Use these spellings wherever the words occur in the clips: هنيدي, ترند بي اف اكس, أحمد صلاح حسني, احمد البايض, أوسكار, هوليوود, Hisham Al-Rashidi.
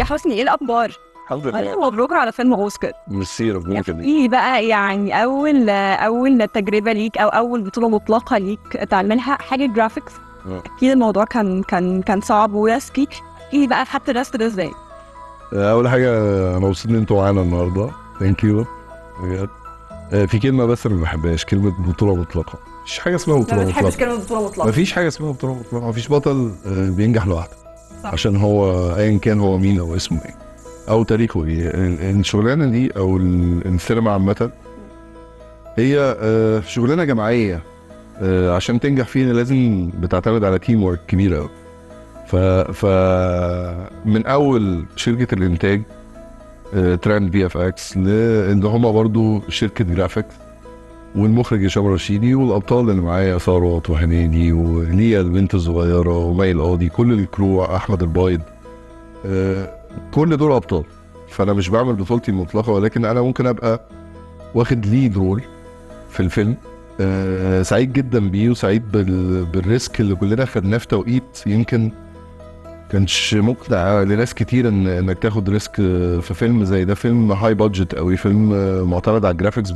يا حسني ايه الاخبار؟ الحمد لله. مبروك على فيلم اوسكار. ميرسي ربنا يخليك. ايه بقى يعني اول تجربه ليك او اول بطوله مطلقه ليك تعملها حاجه جرافيكس؟ اكيد الموضوع كان صعب وريسكي. ايه بقى خدت الريسك ده ازاي؟ اول حاجه انا مبسوط ان انتوا معانا النهارده. ثانك يو. في كلمه بس ما بحبهاش، كلمه بطوله مطلقه. مفيش حاجه اسمها بطوله مطلقه. مفيش حاجه اسمها بطوله مطلقه. مفيش بطل بينجح لوحده عشان هو ايا كان هو مين او اسمه ايه او تاريخه ايه. الشغلانه دي او السينما عامه هي شغلانه جماعيه، عشان تنجح فيها لازم بتعتمد على تيم ورك كبير قوي. ف من اول شركه الانتاج ترند بي اف اكس لان هم برضو شركه جرافيكس، والمخرج هشام الرشيدي، والابطال اللي معايا ثروت وهنيدي وليا البنت الصغيره ومي القاضي، كل الكرو، احمد البايض، كل دول ابطال. فانا مش بعمل بطولتي المطلقه، ولكن انا ممكن ابقى واخد ليد رول في الفيلم. سعيد جدا بيه وسعيد بالريسك اللي كلنا خدناه في توقيت يمكن كانش مقنع لناس كتير انك تاخد ريسك في فيلم زي ده. فيلم هاي بادجت قوي، فيلم معتمد على الجرافيكس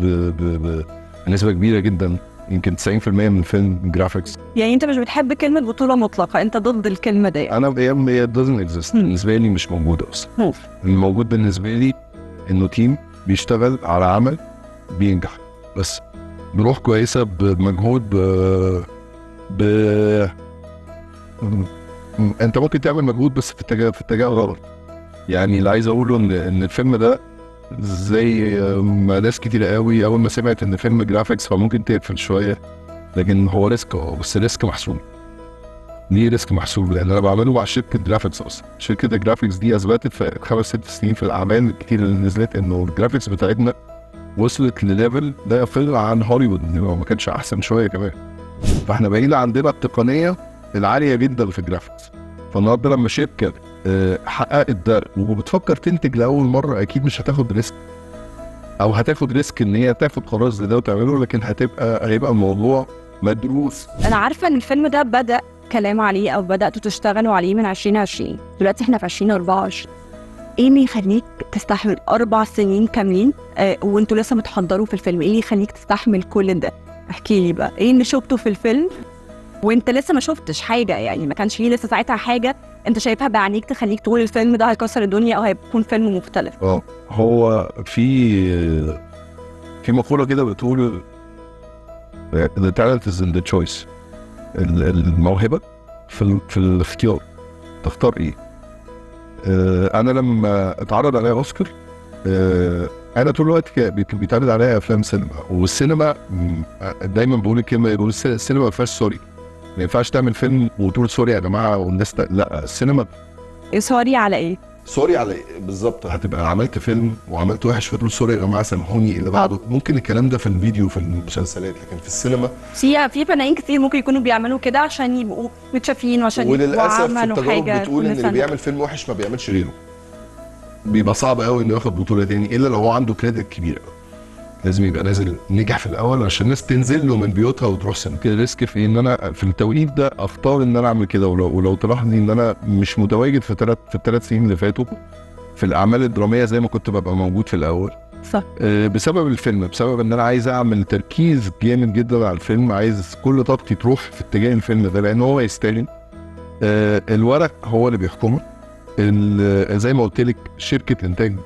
بنسبه كبيره جدا، يمكن 90% من الفيلم جرافيكس. يعني انت مش بتحب كلمه بطوله مطلقه، انت ضد الكلمه دي؟ انا هي دازنت اكزيست بالنسبه لي، مش موجوده اصلا. الموجود بالنسبه لي انه تيم بيشتغل على عمل بينجح، بس بروح كويسه، بمجهود، انت ممكن تعمل مجهود بس في اتجاه غلط. يعني اللي عايز اقوله ان الفيلم ده زي ما ناس كتير قوي اول ما سمعت ان فيلم جرافيكس فممكن تقفل شويه، لكن هو ريسك. بس ريسك محسوب. ليه ريسك محسوب؟ لان انا بعمله مع شركه جرافيكس اصلا. شركه الجرافيكس دي اثبتت في 5 6 سنين في الاعمال الكتير اللي نزلت انه الجرافيكس بتاعتنا وصلت لليفل لا يقل عن هوليوود، وما كانش احسن شويه كمان. فاحنا بقينا عندنا التقنيه العاليه جدا في الجرافيكس. فالنهارده لما شركه حققت ده وبتفكر تنتج لاول مره، اكيد مش هتاخد ريسك، او هتاخد ريسك ان هي تاخد قرار زي ده وتعمله، لكن هيبقى الموضوع مدروس. انا عارفه ان الفيلم ده بدا كلام عليه او بداتوا تشتغلوا عليه من 2020، دلوقتي احنا في 2024. ايه اللي يخليك تستحمل 4 سنين كاملين وانتوا لسه بتحضروا في الفيلم؟ ايه اللي يخليك تستحمل كل ده؟ احكي لي بقى ايه اللي شفته في الفيلم وانت لسه ما شفتش حاجه، يعني ما كانش فيه لسه ساعتها حاجه انت شايفها بعينيك تخليك تقول الفيلم ده هيكسر الدنيا او هيكون فيلم مختلف. هو في مقوله كده بتقول the talent is in the choice. الموهبه في الاختيار، تختار ايه؟ انا لما اتعرض عليا اوسكار، انا طول الوقت بيتعرض عليا افلام سينما، والسينما دايما بقول الكلمه، بقول السينما ما فيهاش سوري. ما ينفعش تعمل فيلم وتقول سوري يا جماعه والناس لا. السينما سوري على ايه؟ سوري على ايه بالظبط؟ هتبقى عملت فيلم وعملت وحش فتقول سوري يا جماعه سامحوني اللي بعده. ممكن الكلام ده في الفيديو في المسلسلات، لكن في السينما في فنانين كتير ممكن يكونوا بيعملوا كده عشان يبقوا متشافين وعشان يبقوا عملوا حاجه. وللاسف بتقول ان اللي بيعمل فيلم وحش ما بيعملش غيره. بيبقى صعب قوي انه ياخد بطوله تاني الا لو هو عنده كريدت كبير قوي. لازم يبقى نازل نجح في الاول عشان الناس تنزل له من بيوتها وتروح سينما. كده ريسك في ان انا في التوقيت ده اختار ان انا اعمل كده. ولو تلاحظي ان انا مش متواجد في ال3 سنين اللي فاتوا في الاعمال الدراميه زي ما كنت ببقى موجود في الاول. صح. بسبب الفيلم، بسبب ان انا عايز اعمل تركيز جامد جدا على الفيلم، عايز كل طاقتي تروح في اتجاه الفيلم ده لان هو يستاهل. الورق هو اللي بيحكمه. زي ما قلت لك شركه انتاج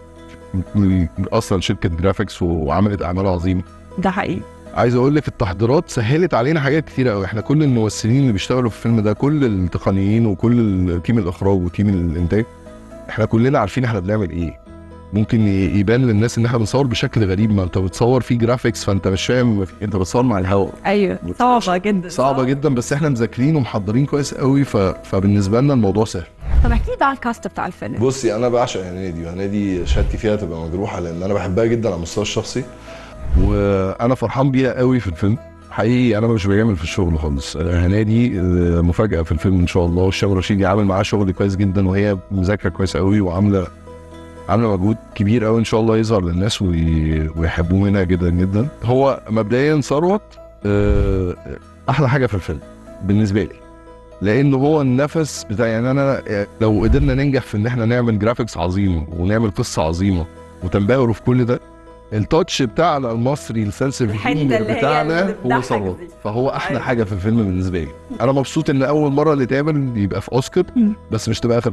اصلا شركه جرافيكس وعملت اعمال عظيمه. ده حقيقي. عايز اقول لك التحضيرات سهلت علينا حاجات كتير قوي. احنا كل الممثلين اللي بيشتغلوا في الفيلم ده، كل التقنيين وكل تيم الاخراج وتيم الانتاج، احنا كلنا عارفين احنا بنعمل ايه. ممكن يبان للناس ان احنا بنصور بشكل غريب، ما انت بتصور فيه جرافيكس فانت مش فاهم، انت بتصور مع الهواء. ايوه صعبه جدا، صعبه جدا، بس احنا مذاكرين ومحضرين كويس قوي فبالنسبه لنا الموضوع سهل. طب احكي لي بقى على الكاست بتاع الفيلم. بصي انا بعشق هنيدي، وهنيدي شهادتي فيها تبقى مجروحه لان انا بحبها جدا على المستوى الشخصي، وانا فرحان بيها قوي في الفيلم حقيقي. انا مش بجامل في الشغل خالص. هنيدي مفاجاه في الفيلم ان شاء الله، وهشام رشيدي عامل معاه شغل كويس جدا، وهي مذاكره كويس قوي وعامله مجهود كبير قوي ان شاء الله يظهر للناس ويحبوه منها جدا جدا. هو مبدئيا ثروت احلى حاجه في الفيلم بالنسبه لي. لانه هو النفس بتاع يعني انا لو قدرنا ننجح في ان احنا نعمل جرافيكس عظيمه ونعمل قصه عظيمه وتنبهروا في كل ده، التاتش بتاعنا المصري السنسيفيتي بتاعنا هو صرف، فهو احلى حاجه في الفيلم بالنسبه لي. انا مبسوط ان اول مره اللي اتعمل يبقى في اوسكار، بس مش تبقى اخر